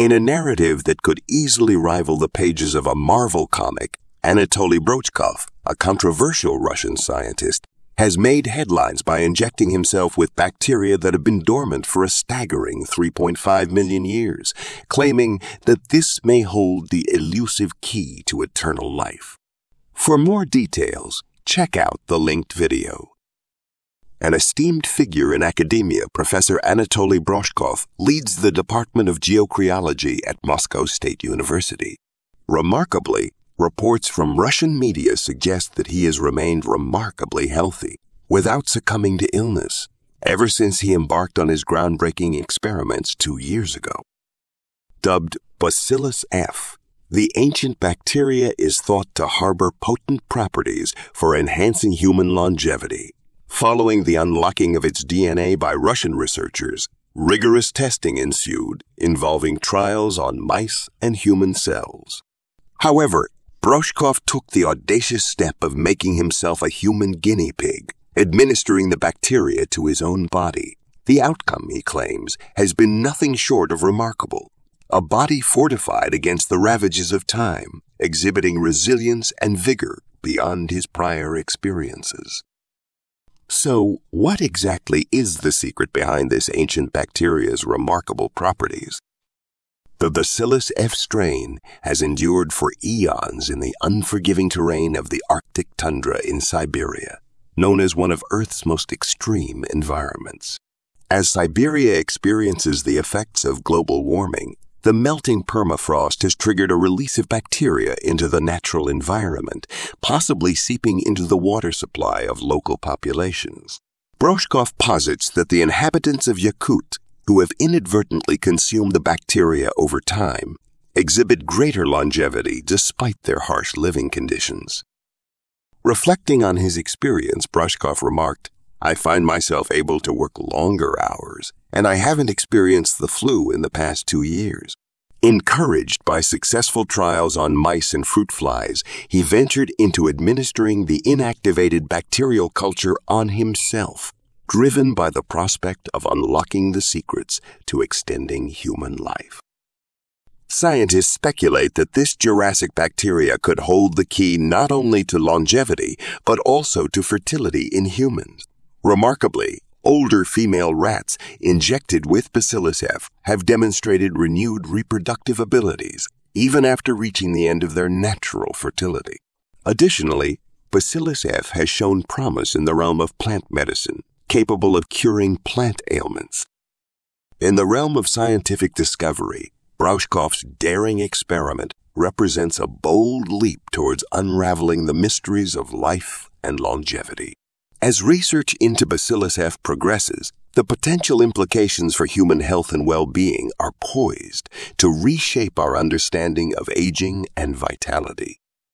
In a narrative that could easily rival the pages of a Marvel comic, Anatoly Brouchkov, a controversial Russian scientist, has made headlines by injecting himself with bacteria that have been dormant for a staggering 3.5 million years, claiming that this may hold the elusive key to eternal life. For more details, check out the linked video. An esteemed figure in academia, Professor Anatoly Brouchkov leads the Department of Geocryology at Moscow State University. Remarkably, reports from Russian media suggest that he has remained remarkably healthy, without succumbing to illness, ever since he embarked on his groundbreaking experiments 2 years ago. Dubbed Bacillus F, the ancient bacteria is thought to harbor potent properties for enhancing human longevity. Following the unlocking of its DNA by Russian researchers, rigorous testing ensued, involving trials on mice and human cells. However, Brouchkov took the audacious step of making himself a human guinea pig, administering the bacteria to his own body. The outcome, he claims, has been nothing short of remarkable, a body fortified against the ravages of time, exhibiting resilience and vigor beyond his prior experiences. So, what exactly is the secret behind this ancient bacteria's remarkable properties? The Bacillus F strain has endured for eons in the unforgiving terrain of the Arctic tundra in Siberia, known as one of Earth's most extreme environments. As Siberia experiences the effects of global warming, the melting permafrost has triggered a release of bacteria into the natural environment, possibly seeping into the water supply of local populations. Brouchkov posits that the inhabitants of Yakut, who have inadvertently consumed the bacteria over time, exhibit greater longevity despite their harsh living conditions. Reflecting on his experience, Brouchkov remarked, "I find myself able to work longer hours, and I haven't experienced the flu in the past 2 years." Encouraged by successful trials on mice and fruit flies, he ventured into administering the inactivated bacterial culture on himself, driven by the prospect of unlocking the secrets to extending human life. Scientists speculate that this Jurassic bacteria could hold the key not only to longevity, but also to fertility in humans. Remarkably, older female rats injected with Bacillus F have demonstrated renewed reproductive abilities, even after reaching the end of their natural fertility. Additionally, Bacillus F has shown promise in the realm of plant medicine, capable of curing plant ailments. In the realm of scientific discovery, Brouchkov's daring experiment represents a bold leap towards unraveling the mysteries of life and longevity. As research into Bacillus F progresses, the potential implications for human health and well-being are poised to reshape our understanding of aging and vitality.